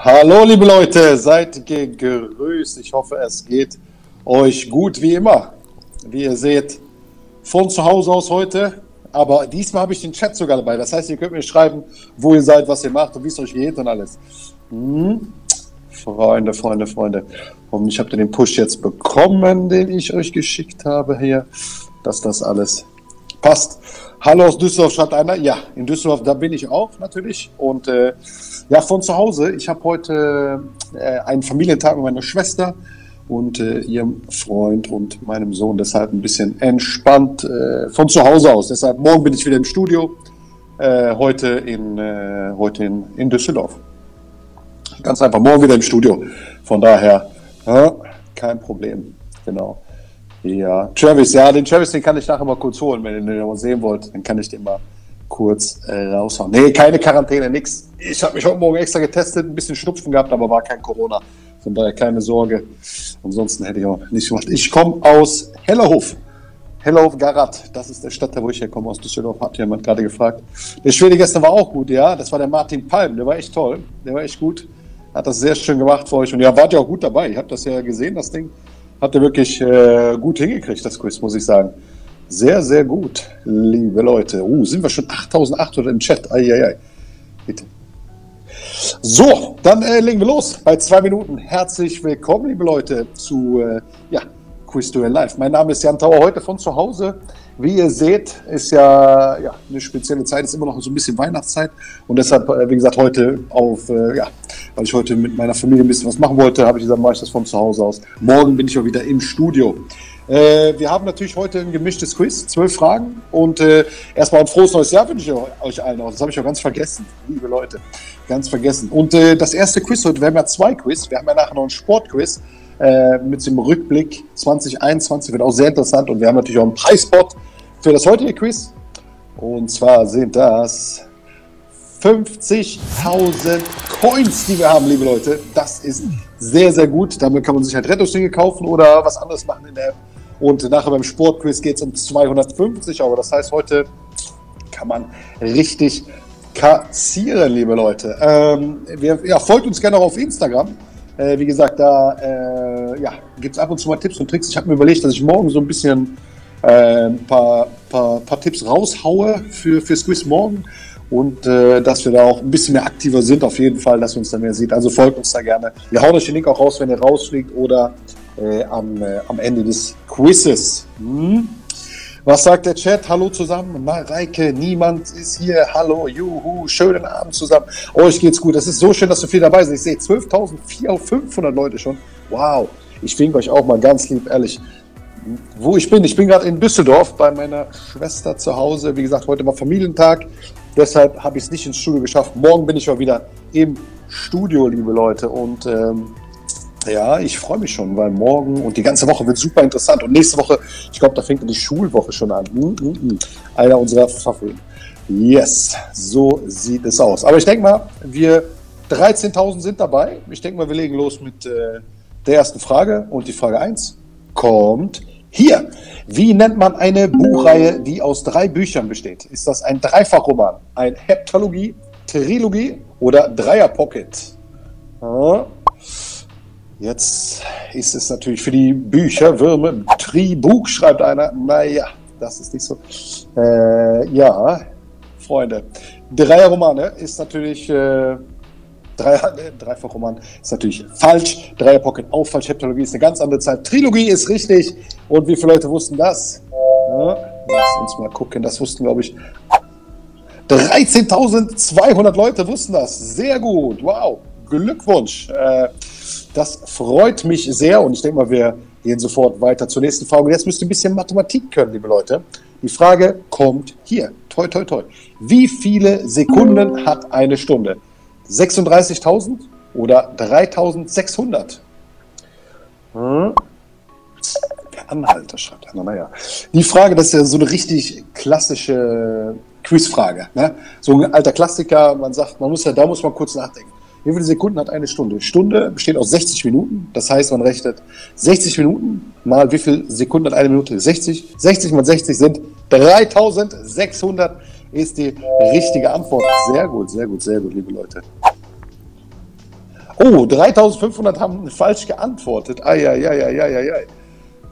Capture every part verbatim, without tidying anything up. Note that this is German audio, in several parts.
Hallo liebe Leute, seid gegrüßt. Ich hoffe, es geht euch gut wie immer. Wie ihr seht, von zu Hause aus heute. Aber diesmal habe ich den Chat sogar dabei. Das heißt, ihr könnt mir schreiben, wo ihr seid, was ihr macht und wie es euch geht und alles. Hm? Freunde, Freunde, Freunde. Und ich habe den Push jetzt bekommen, den ich euch geschickt habe hier, dass das alles passt. Hallo aus Düsseldorf, schreibt einer. Ja, in Düsseldorf, da bin ich auch natürlich. Und äh, ja, von zu Hause. Ich habe heute äh, einen Familientag mit meiner Schwester und äh, ihrem Freund und meinem Sohn. Deshalb ein bisschen entspannt äh, von zu Hause aus. Deshalb morgen bin ich wieder im Studio. Äh, heute in, äh, heute in, in Düsseldorf. Ganz einfach, morgen wieder im Studio. Von daher, äh, kein Problem. Genau. Ja, Travis, ja, den Travis, den kann ich nachher mal kurz holen, wenn ihr den sehen wollt, dann kann ich den mal kurz äh, raushauen. Nee, keine Quarantäne, nix. Ich habe mich heute Morgen extra getestet, ein bisschen Schnupfen gehabt, aber war kein Corona. Von daher keine Sorge. Ansonsten hätte ich auch nichts gemacht. Ich komme aus Hellerhof. Hellerhof-Garat, das ist der Stadt, da wo ich herkomme, aus Düsseldorf, hat jemand gerade gefragt. Der Schwede gestern war auch gut, ja, das war der Martin Palm, der war echt toll, der war echt gut. Hat das sehr schön gemacht für euch und ja, wart ja auch gut dabei, ich habe das ja gesehen, das Ding. Habt ihr wirklich äh, gut hingekriegt, das Quiz, muss ich sagen. Sehr, sehr gut, liebe Leute. Uh, sind wir schon achttausendachthundert im Chat. Eieiei. Bitte. So, dann äh, legen wir los. Bei zwei Minuten. Herzlich willkommen, liebe Leute, zu äh, ja, Quizduell Live. Mein Name ist Jan Tauer, heute von zu Hause. Wie ihr seht, ist ja, ja eine spezielle Zeit, ist immer noch so ein bisschen Weihnachtszeit. Und deshalb, äh, wie gesagt, heute auf, äh, ja, weil ich heute mit meiner Familie ein bisschen was machen wollte, habe ich gesagt, mache ich das von zu Hause aus. Morgen bin ich auch wieder im Studio. Äh, wir haben natürlich heute ein gemischtes Quiz, zwölf Fragen. Und äh, erstmal ein frohes neues Jahr wünsche ich euch allen auch. Das habe ich auch ganz vergessen, liebe Leute, ganz vergessen. Und äh, das erste Quiz heute, wir haben ja zwei Quiz, wir haben ja nachher noch ein Sportquiz. Äh, mit dem Rückblick zwanzig einundzwanzig wird auch sehr interessant und wir haben natürlich auch einen Preisspot für das heutige Quiz. Und zwar sind das fünfzigtausend Coins, die wir haben, liebe Leute. Das ist sehr, sehr gut. Damit kann man sich halt Rettungsringe kaufen oder was anderes machen in der App. Und nachher beim Sportquiz geht es um zweihundertfünfzig Euro. Das heißt, heute kann man richtig kassieren, liebe Leute. Ähm, wir, ja, folgt uns gerne auch auf Instagram. Wie gesagt, da äh, ja, gibt es ab und zu mal Tipps und Tricks. Ich habe mir überlegt, dass ich morgen so ein bisschen äh, ein paar, paar, paar Tipps raushaue für, für Quiz morgen und äh, dass wir da auch ein bisschen mehr aktiver sind, auf jeden Fall, dass ihr uns da mehr seht. Also folgt uns da gerne. Wir hauen euch den Link auch raus, wenn ihr rausfliegt oder äh, am, äh, am Ende des Quizzes. Hm? Was sagt der Chat? Hallo zusammen. Mareike, niemand ist hier. Hallo, juhu, schönen Abend zusammen. Euch geht's gut. Das ist so schön, dass so viel dabei sind. Ich sehe zwölftausendvierhundert Leute schon. Wow. Ich winke euch auch mal ganz lieb, ehrlich. Wo ich bin? Ich bin gerade in Düsseldorf bei meiner Schwester zu Hause. Wie gesagt, heute war Familientag. Deshalb habe ich es nicht ins Studio geschafft. Morgen bin ich mal wieder im Studio, liebe Leute. Und ähm, ja, ich freue mich schon, weil morgen und die ganze Woche wird super interessant. Und nächste Woche, ich glaube, da fängt die Schulwoche schon an. Mm, mm, mm. Einer unserer Favoriten. Yes, so sieht es aus. Aber ich denke mal, wir dreizehntausend sind dabei. Ich denke mal, wir legen los mit äh, der ersten Frage. Und die Frage eins kommt hier. Wie nennt man eine Buchreihe, die aus drei Büchern besteht? Ist das ein Dreifachroman, ein Heptalogie, Trilogie oder Dreierpocket? Hm. Jetzt ist es natürlich für die Bücherwürme. Tribuch, schreibt einer. Naja, das ist nicht so. Äh, ja, Freunde. Dreierromane ist natürlich. Äh, Dreier, äh, Dreifachroman ist natürlich falsch. Dreierpocket auch falsch. Heptalogie ist eine ganz andere Zeit. Trilogie ist richtig. Und wie viele Leute wussten das? Ja, lass uns mal gucken. Das wussten, glaube ich, dreizehntausendzweihundert Leute wussten das. Sehr gut. Wow. Glückwunsch. Äh, Das freut mich sehr und ich denke mal, wir gehen sofort weiter zur nächsten Frage. Jetzt müsst ihr ein bisschen Mathematik können, liebe Leute. Die Frage kommt hier. Toi, toi, toi. Wie viele Sekunden hat eine Stunde? sechsunddreißigtausend oder dreitausendsechshundert? Hm? Der Anhalter schreibt einer, naja. Die Frage, das ist ja so eine richtig klassische Quizfrage. Ne? So ein alter Klassiker, man sagt, man muss ja, da muss man kurz nachdenken. Wie viele Sekunden hat eine Stunde? Stunde besteht aus sechzig Minuten. Das heißt, man rechnet sechzig Minuten mal wie viele Sekunden hat eine Minute? sechzig. sechzig mal sechzig sind dreitausendsechshundert ist die richtige Antwort. Sehr gut, sehr gut, sehr gut, liebe Leute. Oh, dreitausendfünfhundert haben falsch geantwortet. Ai, ai, ai, ai, ai, ai.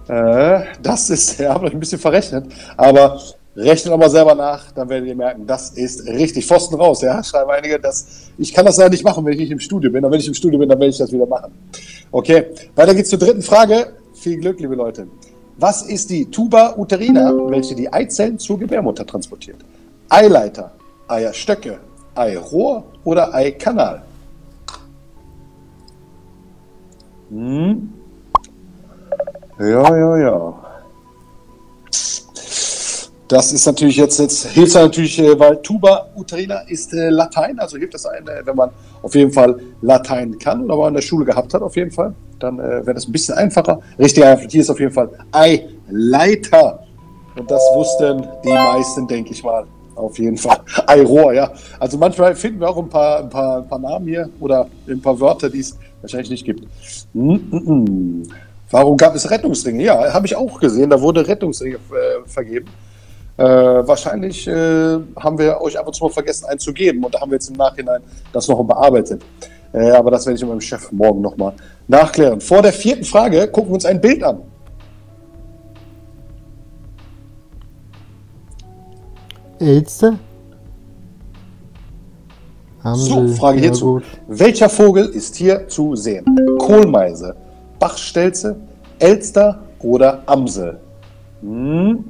Äh, das ist, ja, habe ich ein bisschen verrechnet, aber rechnet aber selber nach, dann werdet ihr merken, das ist richtig. Pfosten raus, ja, schreiben einige, das, ich kann das leider nicht machen, wenn ich nicht im Studio bin, aber wenn ich im Studio bin, dann werde ich das wieder machen. Okay, weiter geht's zur dritten Frage. Viel Glück, liebe Leute. Was ist die Tuba uterina, welche die Eizellen zur Gebärmutter transportiert? Eileiter, Eierstöcke, Eirohr oder Eikanal? Hm. Ja, ja, ja. Das ist natürlich jetzt, jetzt hilft es natürlich, weil Tuba uterina ist Latein, also hilft das einem, wenn man auf jeden Fall Latein kann oder man in der Schule gehabt hat, auf jeden Fall. Dann äh, wäre das ein bisschen einfacher. Richtig, hier ist auf jeden Fall Eileiter. Und das wussten die meisten, denke ich mal. Auf jeden Fall. Eirohr, ja. Also manchmal finden wir auch ein paar, ein paar, ein paar Namen hier oder ein paar Wörter, die es wahrscheinlich nicht gibt. Mm-mm. Warum gab es Rettungsringe? Ja, habe ich auch gesehen. Da wurde Rettungsringe äh, vergeben. Äh, wahrscheinlich äh, haben wir euch ab und zu mal vergessen, einen zu geben. Und da haben wir jetzt im Nachhinein das noch bearbeitet. Äh, aber das werde ich mit meinem Chef morgen nochmal nachklären. Vor der vierten Frage gucken wir uns ein Bild an. Elster? So, Frage hierzu. Gut. Welcher Vogel ist hier zu sehen? Kohlmeise, Bachstelze, Elster oder Amsel? Hm.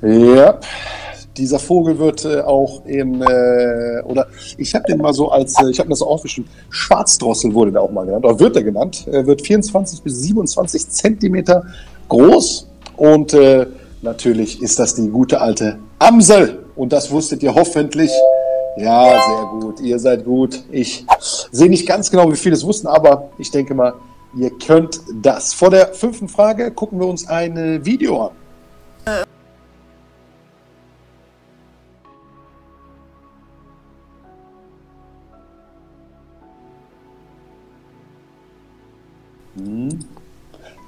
Ja, dieser Vogel wird äh, auch im, äh, oder ich habe den mal so als, äh, ich habe das so aufgeschrieben, Schwarzdrossel wurde der auch mal genannt, oder wird er genannt, er wird vierundzwanzig bis siebenundzwanzig Zentimeter groß und äh, natürlich ist das die gute alte Amsel und das wusstet ihr hoffentlich. Ja, sehr gut, ihr seid gut. Ich sehe nicht ganz genau, wie viele es wussten, aber ich denke mal, ihr könnt das. Vor der fünften Frage gucken wir uns ein Video an.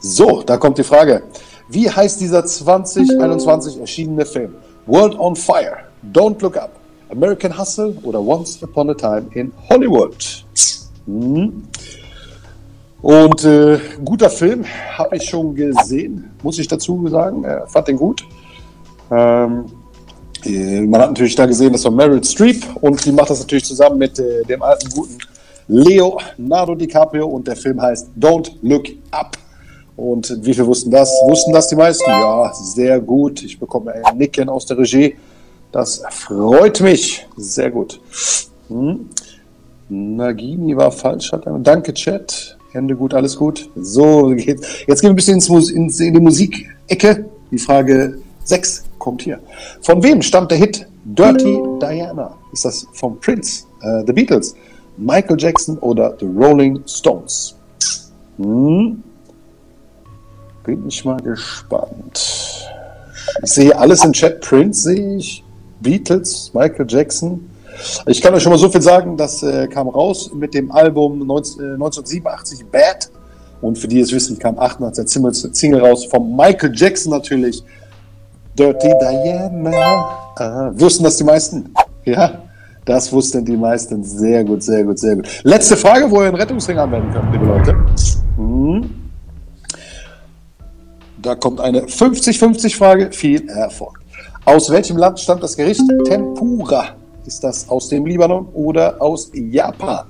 So, da kommt die Frage. Wie heißt dieser zwanzig einundzwanzig erschienene Film? World on Fire, Don't Look Up, American Hustle oder Once Upon a Time in Hollywood? Hm. Und äh, guter Film, habe ich schon gesehen, muss ich dazu sagen, äh, fand den gut. Ähm, äh, man hat natürlich da gesehen, das war Meryl Streep und die macht das natürlich zusammen mit äh, dem alten guten Leonardo DiCaprio und der Film heißt Don't Look Up. Und wie viele wussten das? Wussten das die meisten? Ja, sehr gut. Ich bekomme ein Nicken aus der Regie. Das freut mich. Sehr gut. Hm. Nagini war falsch. Danke, Chat. Hände gut, alles gut. So geht's. Jetzt gehen wir ein bisschen ins, ins, in die Musikecke. Die Frage sechs kommt hier. Von wem stammt der Hit Dirty Diana? Ist das von Prince, äh, The Beatles, Michael Jackson oder The Rolling Stones? Hm. Bin ich mal gespannt. Ich sehe alles im Chat. Prince sehe ich, Beatles, Michael Jackson. Ich kann euch schon mal so viel sagen, das äh, kam raus mit dem Album neunzehnhundertsiebenundachtzig Bad. Und für die es wissen, kam achtundachtzig der Single raus von Michael Jackson natürlich. Dirty Diana. Ah, wussten das die meisten? Ja, das wussten die meisten. Sehr gut, sehr gut, sehr gut. Letzte Frage, wo ihr einen Rettungsring anwenden könnt, liebe Leute. Hm. Da kommt eine fünfzig fünfzig Frage. Viel Erfolg. Aus welchem Land stammt das Gericht Tempura? Ist das aus dem Libanon oder aus Japan?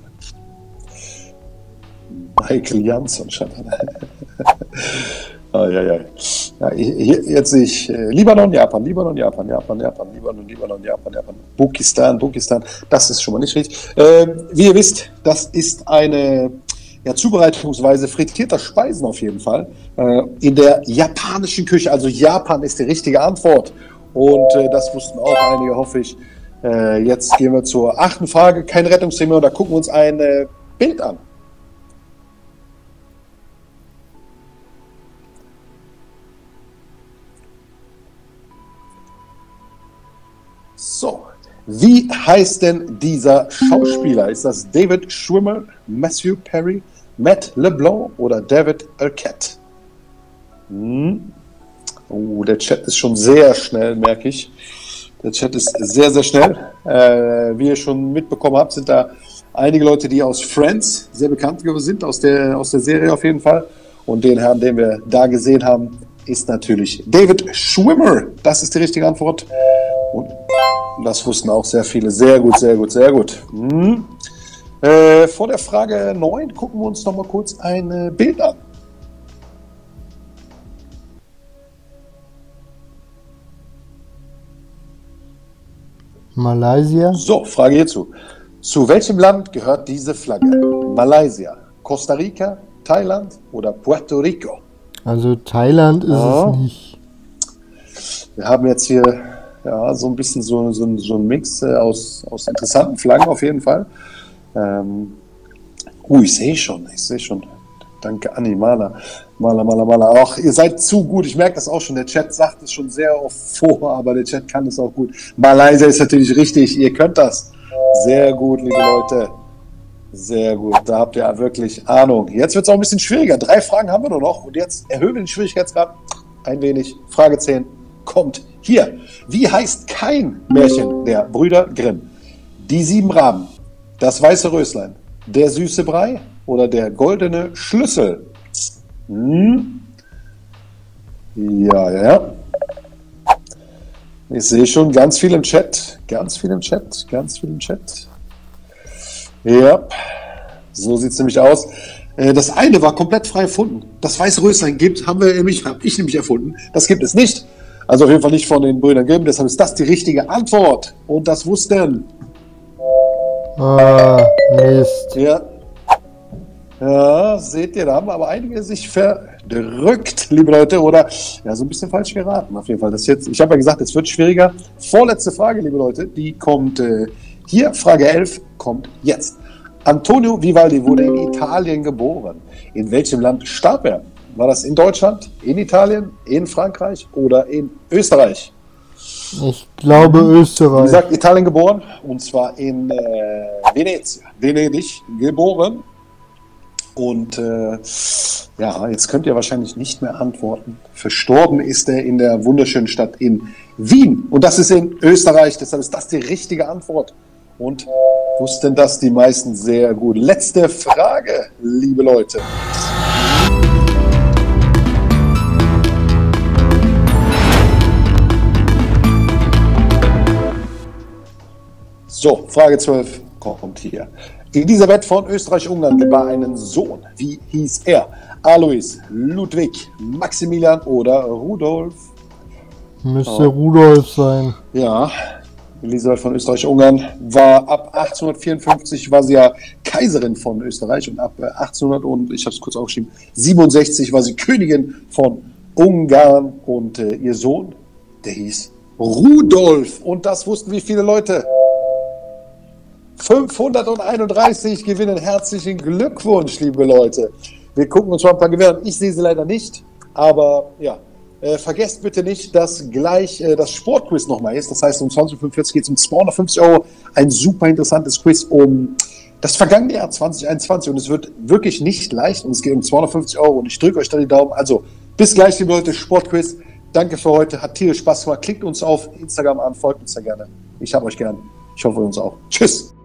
Michael Jansson. Oh, ja, ja. Ja, hier, jetzt sehe ich äh, Libanon, Japan, Libanon, Japan, Japan, Japan, Libanon, Libanon, Japan, Japan, Pakistan, Pakistan. Das ist schon mal nicht richtig. Ähm, wie ihr wisst, das ist eine... Ja, zubereitungsweise frittierter Speisen auf jeden Fall. Äh, in der japanischen Küche, also Japan ist die richtige Antwort. Und äh, das wussten auch einige, hoffe ich. Äh, jetzt gehen wir zur achten Frage. Kein Rettungsring mehr, da gucken wir uns ein äh, Bild an. So. Wie heißt denn dieser Schauspieler? Ist das David Schwimmer, Matthew Perry, Matt LeBlanc oder David Arquette? Hm. Oh, der Chat ist schon sehr schnell, merke ich. Der Chat ist sehr, sehr schnell. Äh, wie ihr schon mitbekommen habt, sind da einige Leute, die aus Friends sehr bekannt sind, aus der, aus der Serie auf jeden Fall. Und den Herrn, den wir da gesehen haben, ist natürlich David Schwimmer. Das ist die richtige Antwort. Und das wussten auch sehr viele. Sehr gut, sehr gut, sehr gut. Hm. Äh, vor der Frage neun gucken wir uns noch mal kurz ein Bild an. Malaysia. So, Frage hierzu. Zu welchem Land gehört diese Flagge? Malaysia, Costa Rica, Thailand oder Puerto Rico? Also Thailand ist ja. es nicht. Wir haben jetzt hier ja, so ein bisschen so, so, so ein Mix aus, aus interessanten Flaggen auf jeden Fall. Ähm, uh, ich sehe schon, ich sehe schon. Danke Anni, Maler, Maler, Maler, Maler. Ach, ihr seid zu gut, ich merke das auch schon. Der Chat sagt es schon sehr oft vor, aber der Chat kann es auch gut. Malaysia ist natürlich richtig, ihr könnt das. Sehr gut, liebe Leute. Sehr gut, da habt ihr wirklich Ahnung. Jetzt wird es auch ein bisschen schwieriger. Drei Fragen haben wir nur noch und jetzt erhöhen wir den Schwierigkeitsgrad ein wenig. Frage zehn kommt hier. Wie heißt kein Märchen der Brüder Grimm? Die sieben Raben, das weiße Röslein, der süße Brei oder der goldene Schlüssel? Hm. Ja, ja, ja. Ich sehe schon ganz viel im Chat, ganz viel im Chat, ganz viel im Chat. Ja, so sieht es nämlich aus. Das eine war komplett frei erfunden. Das weiße Röslein gibt, haben wir nämlich, habe ich nämlich erfunden. Das gibt es nicht. Also auf jeden Fall nicht von den Brüdern Grimm. Deshalb ist das die richtige Antwort. Und das wussten. Ah, Mist. Ja. Ja, seht ihr, da haben aber einige sich verdrückt, liebe Leute, oder ja, so ein bisschen falsch geraten auf jeden Fall. Das jetzt, ich habe ja gesagt, es wird schwieriger. Vorletzte Frage, liebe Leute, die kommt äh, hier, Frage elf kommt jetzt. Antonio Vivaldi wurde in Italien geboren. In welchem Land starb er? War das in Deutschland, in Italien, in Frankreich oder in Österreich? Ich glaube Österreich. Wie gesagt, Italien geboren, und zwar in äh, Venedig. Venedig geboren. Und äh, ja, jetzt könnt ihr wahrscheinlich nicht mehr antworten. Verstorben ist er in der wunderschönen Stadt in Wien. Und das ist in Österreich, deshalb ist das die richtige Antwort. Und wussten das die meisten sehr gut. Letzte Frage, liebe Leute. So, Frage zwölf kommt hier. Elisabeth von Österreich-Ungarn gebar einen Sohn. Wie hieß er? Alois, Ludwig, Maximilian oder Rudolf? Müsste oh. Rudolf sein. Ja, Elisabeth von Österreich-Ungarn war ab achtzehnhundertvierundfünfzig war sie ja Kaiserin von Österreich und ab achtzehnhundert und ich habe es kurz aufgeschrieben, siebenundsechzig war sie Königin von Ungarn und äh, ihr Sohn, der hieß Rudolf und das wussten wie viele Leute? fünfhunderteinunddreißig gewinnen. Herzlichen Glückwunsch, liebe Leute. Wir gucken uns mal ein paar Gewinner an. Ich sehe sie leider nicht, aber ja, äh, vergesst bitte nicht, dass gleich äh, das Sportquiz nochmal ist. Das heißt, um zwanzig Uhr fünfundvierzig geht es um zweihundertfünfzig Euro. Ein super interessantes Quiz um das vergangene Jahr zwanzig einundzwanzig und es wird wirklich nicht leicht und es geht um zweihundertfünfzig Euro und ich drücke euch da die Daumen. Also bis gleich, liebe Leute, Sportquiz. Danke für heute. Hat tierisch Spaß gemacht. Klickt uns auf Instagram an, folgt uns da gerne. Ich habe euch gern. Ich hoffe, uns auch. Tschüss.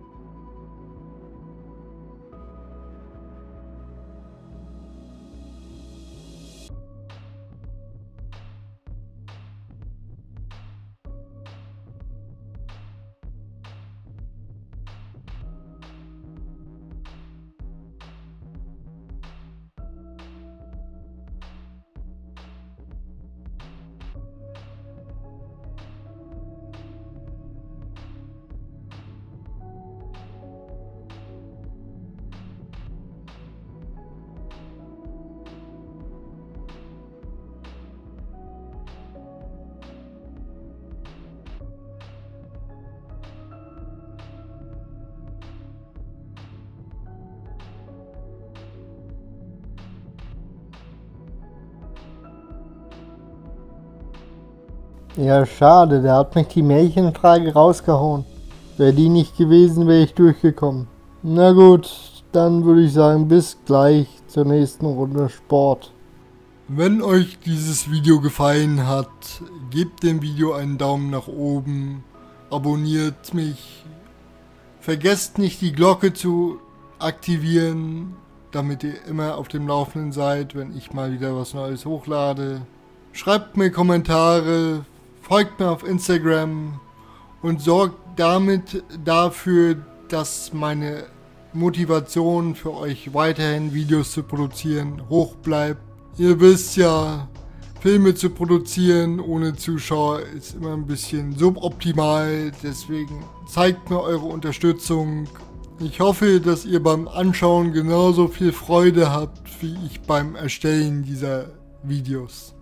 Ja, schade, der hat mich die Märchenfrage rausgehauen. Wäre die nicht gewesen, wäre ich durchgekommen. Na gut, dann würde ich sagen, bis gleich zur nächsten Runde Sport. Wenn euch dieses Video gefallen hat, gebt dem Video einen Daumen nach oben, abonniert mich, Vergesst nicht, die Glocke zu aktivieren, damit ihr immer auf dem Laufenden seid, wenn ich mal wieder was Neues hochlade. Schreibt mir Kommentare, folgt mir auf Instagram und sorgt damit dafür, dass meine Motivation für euch weiterhin Videos zu produzieren hoch bleibt. Ihr wisst ja, Filme zu produzieren ohne Zuschauer ist immer ein bisschen suboptimal, deswegen zeigt mir eure Unterstützung. Ich hoffe, dass ihr beim Anschauen genauso viel Freude habt, wie ich beim Erstellen dieser Videos.